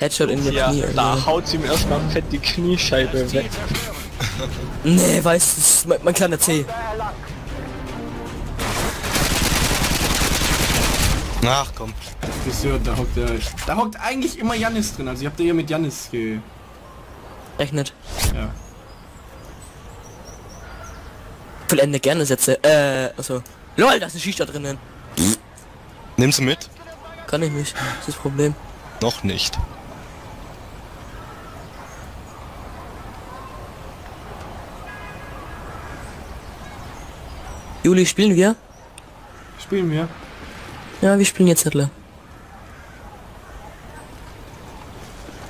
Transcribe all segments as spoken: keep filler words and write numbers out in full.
Headshot in die ja, Knie. Da nee. haut sie ihm erstmal fett die Kniescheibe weg. Nee, weißt du, das ist mein, mein kleiner Zeh. Ach komm. Das hört, da hockt der. Da hockt eigentlich immer Jannis drin, also ich hab da ja mit Jannis ge... rechnet. Ja. Vollende gerne Sätze. Äh, also. LOL, da ist eine Shisha drinnen. Nimmst du mit? Kann ich nicht. Das ist das Problem. Noch nicht. Juli, spielen wir? Spielen wir. Ja, wir spielen jetzt Hitler.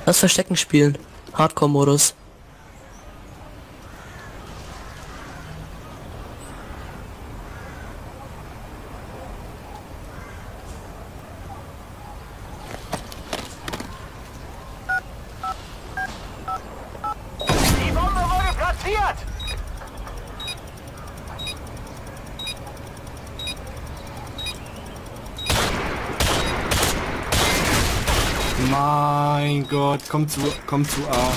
Lass Verstecken spielen. Hardcore-Modus. Mein Gott, komm zu, komm zu A.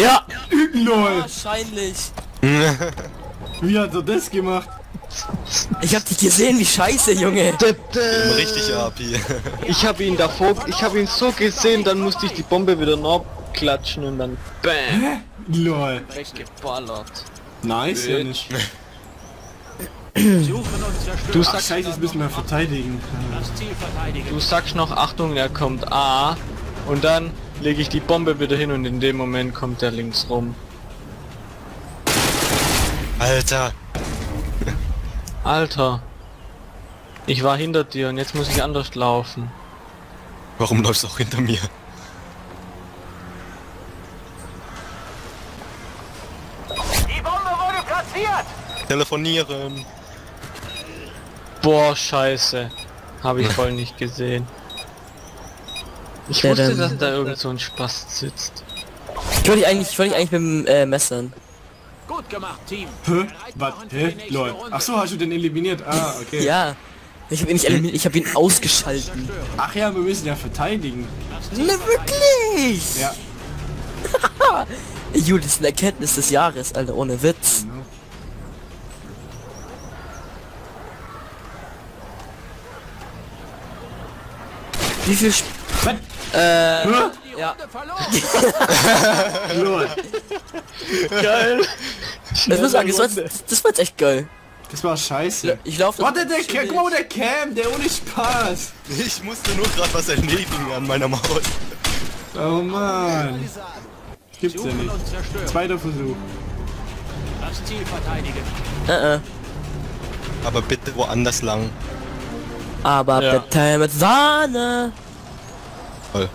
Ja! LOL! Wahrscheinlich! Wie hat er das gemacht? Ich hab dich gesehen, wie scheiße, Junge! Richtig A P. Ich hab ihn davor, ich hab ihn so gesehen, dann musste ich die Bombe wieder nachklatschen und dann BAM! LOL! Weggeballert! Nice, ja nicht. Du sagst, jetzt müssen wir verteidigen. Du sagst noch, Achtung, er kommt A. Und dann lege ich die Bombe wieder hin und in dem Moment kommt er links rum. Alter. Alter. Ich war hinter dir und jetzt muss ich anders laufen. Warum läufst du auch hinter mir? Die Bombe wurde platziert! Telefonieren! Boah, scheiße. Habe ich voll nicht gesehen. Ich ja, wusste, dass da irgend so ein Spast sitzt. Ich wollte eigentlich, ich wollte eigentlich mit dem äh, Messern. Gut gemacht, Team. Hä? Was? Hä? Leute. Ach so, hast du den eliminiert? Ah, okay. Ja. Ich habe ihn nicht eliminiert, ich habe ihn ausgeschalten. Ach ja, wir müssen ja verteidigen. Ne, wirklich? Ja. Jude, das ist eine Erkenntnis des Jahres, Alter, ohne Witz. Genau. Wie viel Sp äh, huh? Ja. Geil. Das muss sagen, das war, jetzt, das war jetzt echt geil. Das war scheiße. Ich laufe. Warte, der Cam, guck mal, der Cam, der ohne Spaß. Ich musste nur gerade was erledigen an meiner Maus. Oh man. Gibt's ja nicht. Zweiter Versuch. Das Ziel verteidigen. Uh -uh. Aber bitte woanders lang. Aber ja. Bitte mit Sahne! Voll.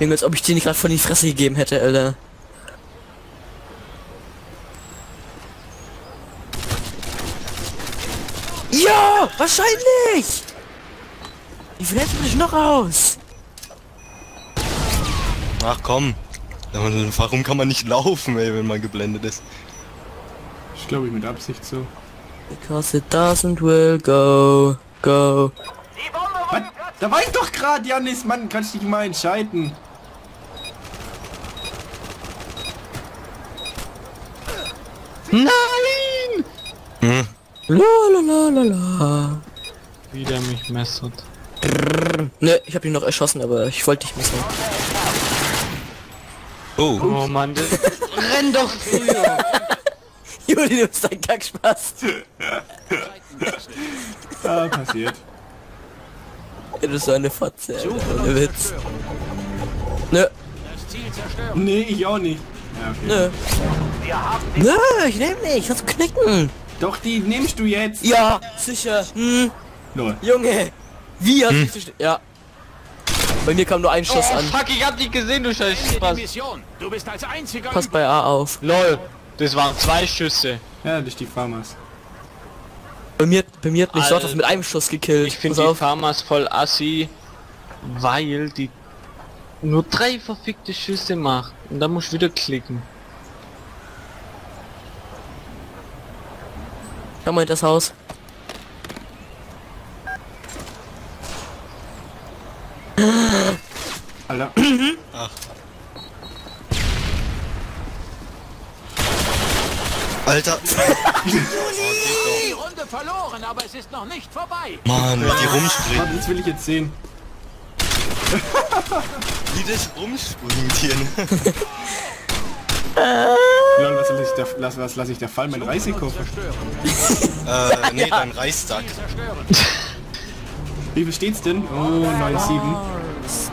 Junge, als ob ich dir nicht gerade von die Fresse gegeben hätte, Alter. Ja! Wahrscheinlich! Wie viel hältst du dich noch aus? Ach komm. Warum kann man nicht laufen, ey, wenn man geblendet ist? Ich glaube ich mit Absicht so. Because it doesn't will go, go. Die Bombe wurde da war ich doch gerade, Jannis, Mann, kannst dich mal entscheiden. Nein! Hm. Lalalala. Wie der mich messert. Ne, ich habe ihn noch erschossen, aber ich wollte dich messen. Oh. Oh Mann, renn doch früher! Juli, du bist ein Kackspaß. Ah, passiert. Du bist so eine Fotze, ohne Witz. Nö. Nee, ich auch nicht. Ja, okay. Nö. Nö, ich nehm nicht, sonst knicken. Doch, die nimmst du jetzt. Ja, sicher. Hm. Null. Junge, wie hast hm. du zu Ja. Bei mir kam nur ein Schuss oh, an. Fuck, ich hab dich gesehen, du scheiß Spaß. Du bist als einziger Pass bei A auf. LOL. Das waren zwei Schüsse. Ja, durch die Farmers. Bei mir, bei mir hat mich Sortos mit einem Schuss gekillt. Ich finde die Farmers voll assi, weil die nur drei verfickte Schüsse macht. Und dann muss ich wieder klicken. Schau mal in das Haus. Alter. Ach. Alter. Die Runde verloren, aber es ist noch nicht vorbei. Mann, die rumspringen. Das will ich jetzt sehen. Wie das rumspringt hier. Leon, was lasse ich da, lass, was lass ich da fallen? Mein Reisekoffer. äh, nee, dein Reissack. Wie viel steht's denn? Oh, neun sieben.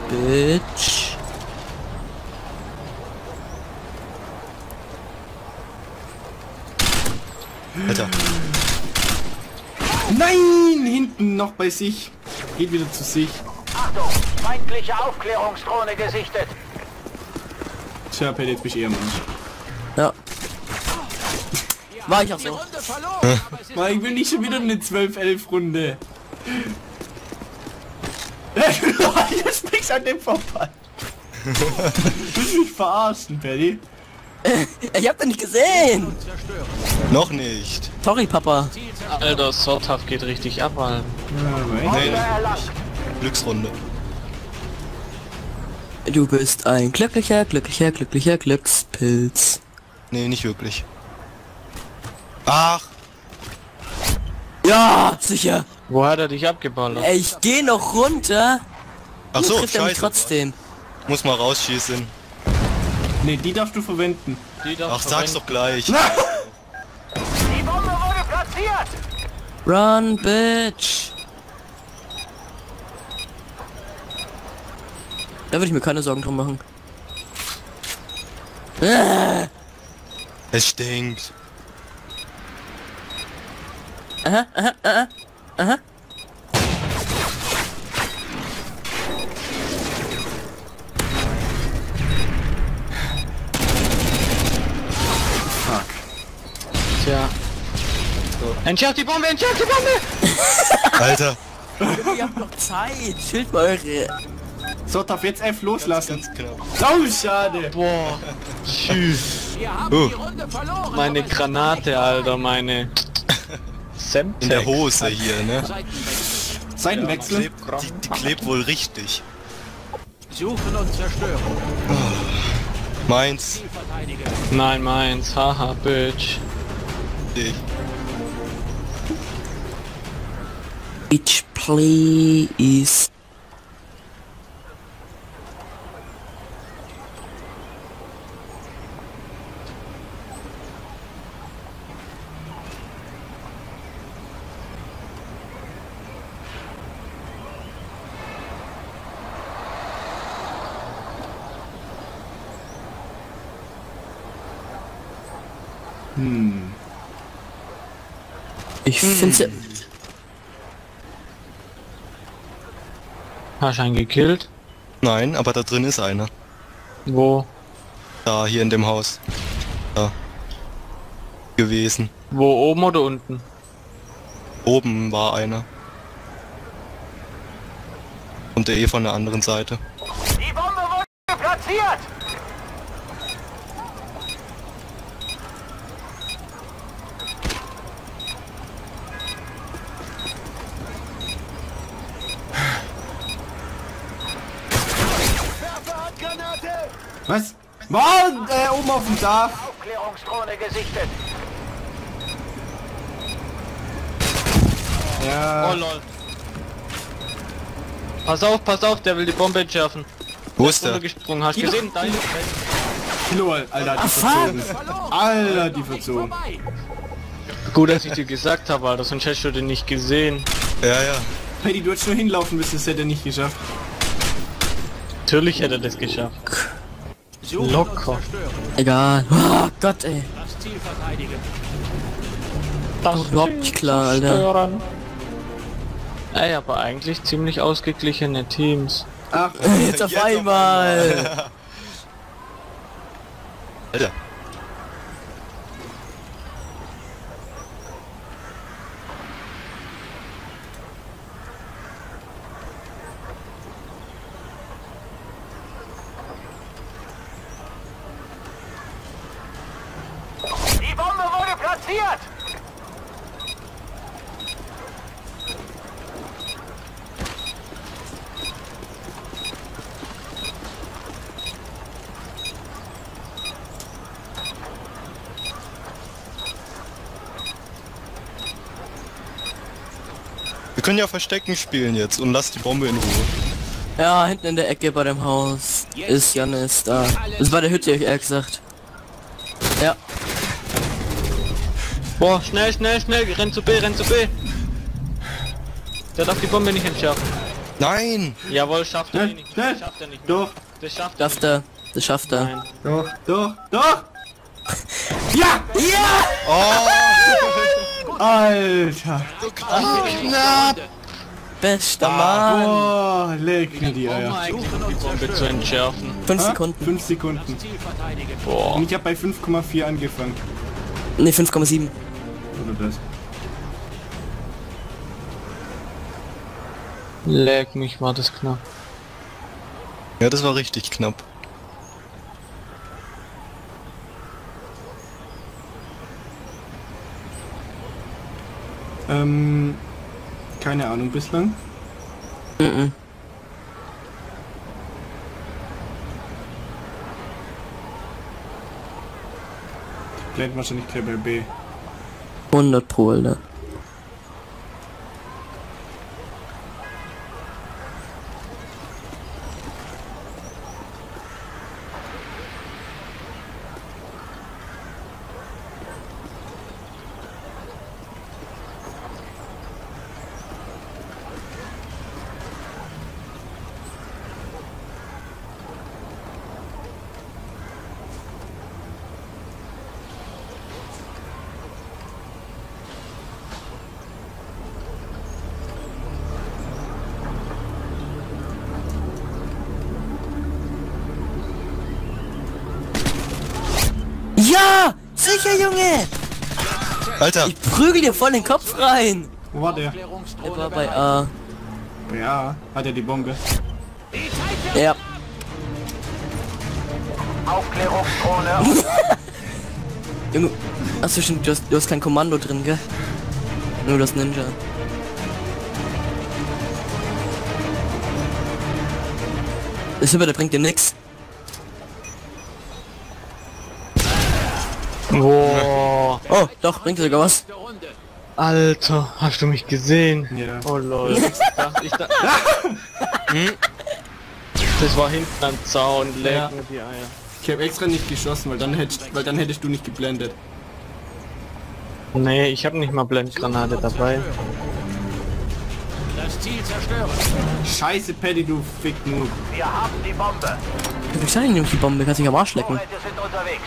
Bitch. Alter. Nein, hinten noch bei sich. Geht wieder zu sich. Achtung, feindliche Aufklärungsdrohne gesichtet. Tja, jetzt mich eher mal. Ja. War ich auch so. Weil ich will nicht schon wieder eine zwölf elf Runde. Jetzt nix an dem vorbei. Du willst mich verarschen, Paddy. Ich hab den nicht gesehen. Noch nicht. Sorry, Papa. Alter, Sorthaft geht richtig ab, Mann. Ja, nee, Glücksrunde. Du bist ein glücklicher, glücklicher, glücklicher Glückspilz. Nee, nicht wirklich. Ach. Ja, sicher. Wo hat er dich abgeballert? Ey, ich geh noch runter. Ach so, trifft er mich trotzdem. Muss mal rausschießen. Nee, die darfst du verwenden. Die darfst Ach, sag's verwenden. Doch gleich. Die Bombe wurde platziert. Run, bitch. Da würde ich mir keine Sorgen drum machen. Ah. Es stinkt. Aha, aha, aha. Aha. Fuck. Tja. So. Entschärft die Bombe, entschärft die Bombe! Alter. Ihr habt noch Zeit. Schild mal eure. So, darf jetzt F loslassen. Ganz, ganz oh, schade. Boah. Tschüss. Wir haben uh. die Runde verloren, meine Granate, Alter, meine. Semtex. In der Hose hier, ne? Seitenwechsel. Ja, klebt, die, die klebt wohl richtig. Suchen und zerstören. Oh, meins. Nein, meins. Haha, bitch. Ich. Bitch, please. Hm. Ich hm. find's ja... Hast du einen gekillt? Nein, aber da drin ist einer. Wo? Da, hier in dem Haus. Da. Gewesen. Wo, oben oder unten? Oben war einer. Und der eh von der anderen Seite. Die Bombe wurde platziert! Was? Mann, äh, oben auf dem Dach. Aufklärungsdrohne gesichtet. Ja. Oh lol. Pass auf, pass auf, der will die Bombe entschärfen. Wo ist der? Der ist runtergesprungen, hast du gesehen? Da ist er. Lol, Alter, die verzogen. Alter, die verzogen. Gut, dass ich dir gesagt habe, Alter, sonst hättest du den nicht gesehen. Ja, ja. Paddy, du hättest nur hinlaufen müssen, das hätte er nicht geschafft. Natürlich hätte er das geschafft. Locker. Egal. Oh Gott, ey. Das Ziel verteidigen. Das ist überhaupt nicht klar, Alter. Ey, aber eigentlich ziemlich ausgeglichene Teams. Ach, jetzt auf einmal. Alter. können ja Verstecken spielen jetzt und lass die Bombe in Ruhe. Ja, hinten in der Ecke bei dem Haus ist Janis da. Das war der Hütte, ehrlich gesagt. Ja. Boah, schnell, schnell, schnell, renn zu B, renn zu B. Der darf die Bombe nicht entschärfen. Nein! Jawohl, schafft er nicht. Das schafft er nicht. Doch. Das schafft er. Nicht. Das schafft er. Nein. Doch, doch, doch! Ja! Ja! Oh! Alter! So knapp! Bester Mann! Boah, leck mir die Eier. Die Bombe zu entschärfen. fünf Sekunden. fünf Sekunden. Boah. Und ich hab bei fünf Komma vier angefangen. Ne, fünf Komma sieben. Oder das. Leck mich, war das knapp. Ja, das war richtig knapp. Ähm, keine Ahnung bislang. Mhm. Bleibt wahrscheinlich gleich bei B. hundert pro, Alter. Ja! Sicher, Junge! Alter! Ich prügel dir voll den Kopf rein! Wo war der? Er war bei A. Ja, hat er die Bombe. Ja. Aufklärungsdrohne. Junge, achso stimmt, du hast, du hast kein Kommando drin, gell? Nur das Ninja. Das Super, der bringt dir nix. Boah. Oh, doch, bringt sogar was. Alter, hast du mich gesehen? Ja. Oh lol. Ich dachte, ich dachte, hm? Das war hinten am Zaun, leck ja. Mir die Eier. Ich habe extra nicht geschossen, weil dann hättest, weil dann hättest du nicht geblendet. Nee, ich habe nicht mal Blendgranate dabei. Das Ziel zerstören. Scheiße, Paddy, du Fick-Noob. Wir haben die Bombe. Du bist ja nicht nämlich die Bombe, kannst dich am Arsch lecken.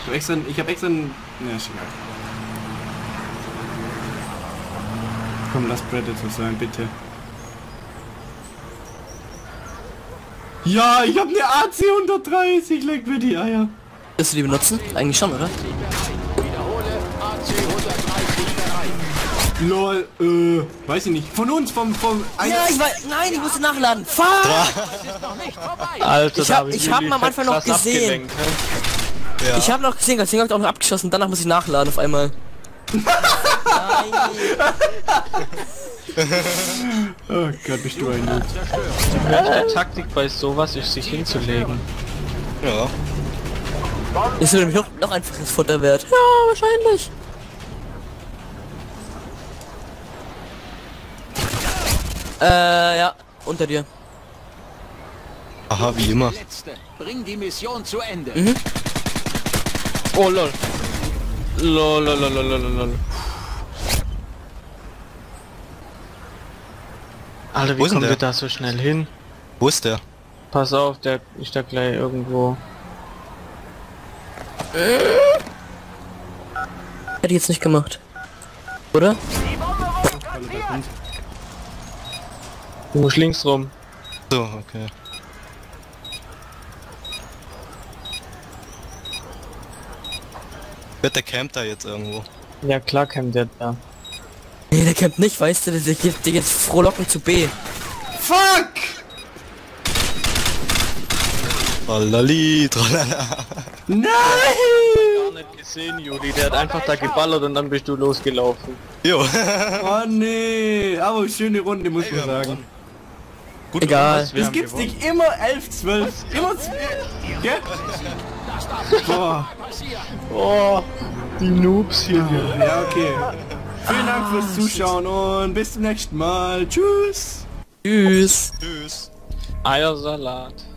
Du extra, ich hab extra ein... Ne, ist egal. Komm, lass Predator sein, bitte. Ja, ich hab eine A C hundertdreißig, leck mir die Eier. Willst du die benutzen? Eigentlich schon, oder? Lol, äh, weiß ich nicht. Von uns, vom, vom... Ja, ich weiß, nein, ich musste nachladen. Fuck! Alter, ich hab, ich hab ihn am Anfang noch gesehen. Ja. Ich hab noch gesehen, deswegen hab ich auch noch abgeschossen. Danach muss ich nachladen auf einmal. Oh Gott, bist du ein Noob. Die beste Taktik bei sowas ist, sich hinzulegen. Ja. Ist nämlich noch, noch einfaches Futter wert. Ja, wahrscheinlich. Äh, ja, unter dir. Aha, wie immer. Bring die Mission zu Ende. Mhm. Oh lol. Lol, lol, lol, lol, lol. Alter, wie kommen wir da so schnell hin? Wo ist der? Pass auf, der ist da gleich irgendwo. Äh? Hätte ich jetzt nicht gemacht. Oder? Du musst links rum. So, okay. Wird der campt da jetzt irgendwo? Ja klar campt der da. Nee, der campt nicht, weißt du, der gibt dir jetzt frohlocken zu B. Fuck! Tralali, tralala. Nein! Ich hab gar nicht gesehen, Juli, der hat einfach da geballert und dann bist du losgelaufen. Jo. Oh nee, aber schöne Runde, muss man sagen. Gut, egal. Es gibt's gewonnen. Nicht immer elf, zwölf, immer zwölf. Ja? Boah. Boah. Die Noobs hier. Ja, okay. Vielen Dank fürs Zuschauen und bis zum nächsten Mal. Tschüss. Tschüss. Tschüss. Eiersalat.